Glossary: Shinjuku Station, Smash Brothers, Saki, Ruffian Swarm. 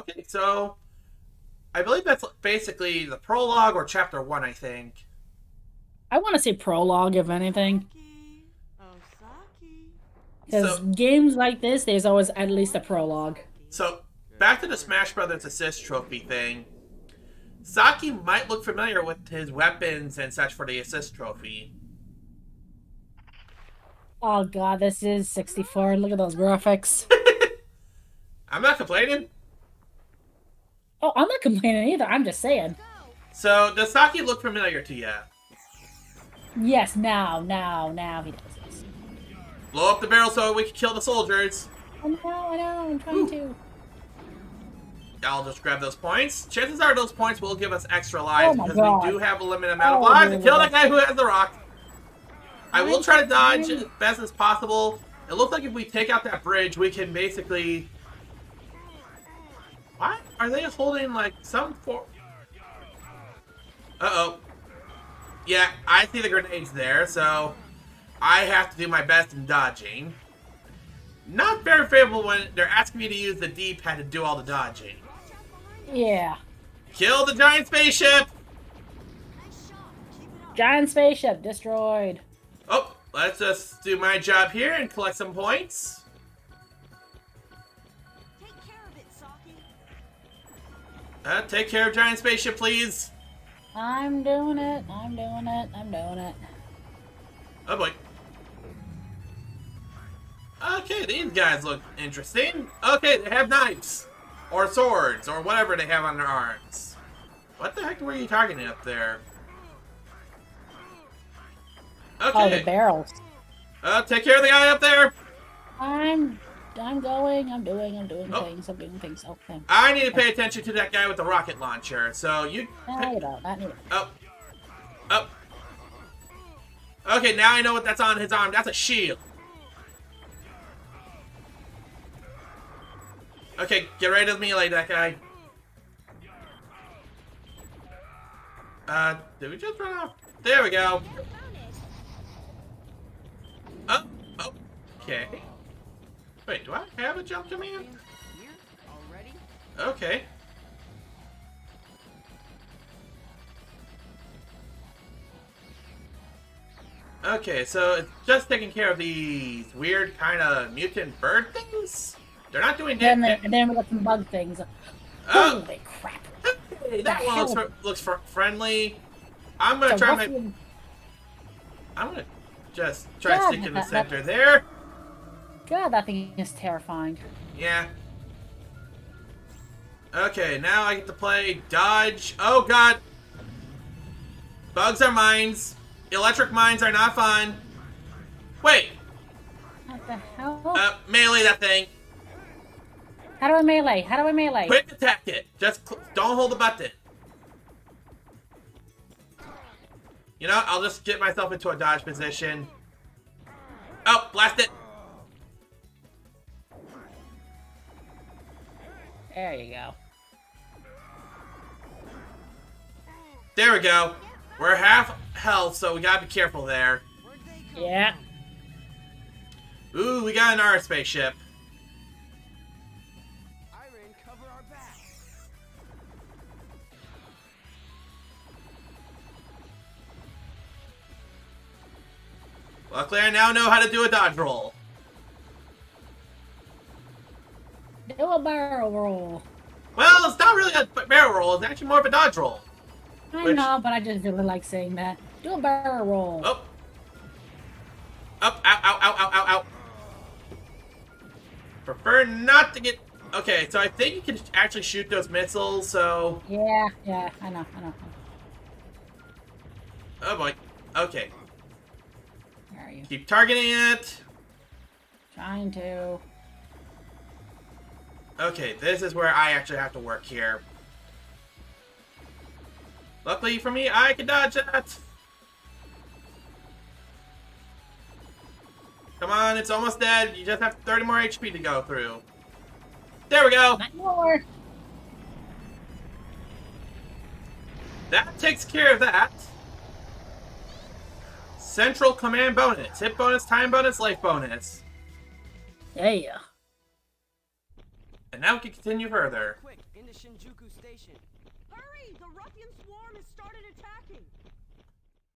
Okay, so I believe that's basically the prologue or chapter 1, I think. I want to say prologue, if anything. Because games like this, there's always at least a prologue. So, back to the Smash Brothers assist trophy thing. Saki might look familiar with his weapons and such for the assist trophy. Oh god, this is 64. Look at those graphics. I'm not complaining. Oh, I'm not complaining either. I'm just saying. So, does Saki look familiar to you? Yes, now he does. Blow up the barrel so we can kill the soldiers. I know, I'm trying to. I'll just grab those points. Chances are those points will give us extra lives because we do have a limited amount of lives. And kill that guy who has the rock. I will try to dodge as best as possible. It looks like if we take out that bridge, we can basically... What? Are they just holding, like, some form? Uh-oh. Yeah, I see the grenades there, so... I have to do my best in dodging. Not very favorable when they're asking me to use the D-pad to do all the dodging. Yeah. Kill the giant spaceship! Giant spaceship destroyed. Oh, let's just do my job here and collect some points. Take care of it, Saki. Take care of giant spaceship, please. I'm doing it. Oh boy. Okay, these guys look interesting. Okay, they have knives. Or swords, or whatever they have on their arms. What the heck were you targeting up there? Okay. Oh, the barrels. Take care of the guy up there! I'm doing things. Okay. I need to pay attention to that guy with the rocket launcher, so you... No, you don't. I need it. Oh. Oh. Okay, now I know what that's on his arm. That's a shield. Okay, get rid of me like that guy. Did we just run off? There we go. Oh, oh, okay. Wait, do I have a jump command? Okay. Okay, so it's just taking care of these weird kind of mutant bird things? They're not doing damage. And then we got some bug things. Oh. Holy crap. Hey, that one looks friendly. I'm going to try my... I'm going to just try to stick in the center there. God, that thing is terrifying. Yeah. Okay, now I get to play dodge. Oh, God. Bugs are mines. Electric mines are not fun. Wait. What the hell? Melee that thing. How do I melee? Quick attack it. Just don't hold the button. You know, I'll just get myself into a dodge position. Oh, blast it. There you go. There we go. We're half health, so we gotta be careful there. Yeah. Ooh, we got an R spaceship. Iron, cover our back. Luckily, I now know how to do a dodge roll. Do a barrel roll. Well, it's not really a barrel roll. It's actually more of a dodge roll. I know, but I just really like saying that. Do a barrel roll. Oh. Up, out, out, out, out, out, out. Prefer not to get... Okay, so I think you can actually shoot those missiles, so... Yeah, I know. Oh, boy. Okay. Where are you? Keep targeting it. Trying to. Okay, this is where I actually have to work here. Luckily for me, I can dodge that! Come on, it's almost dead. You just have 30 more HP to go through. There we go! Not more! That takes care of that. Central command bonus. Hit bonus, time bonus, life bonus. Yeah. And now we can continue further. Quick, into Shinjuku Station. Hurry! The Ruffian Swarm has started attacking.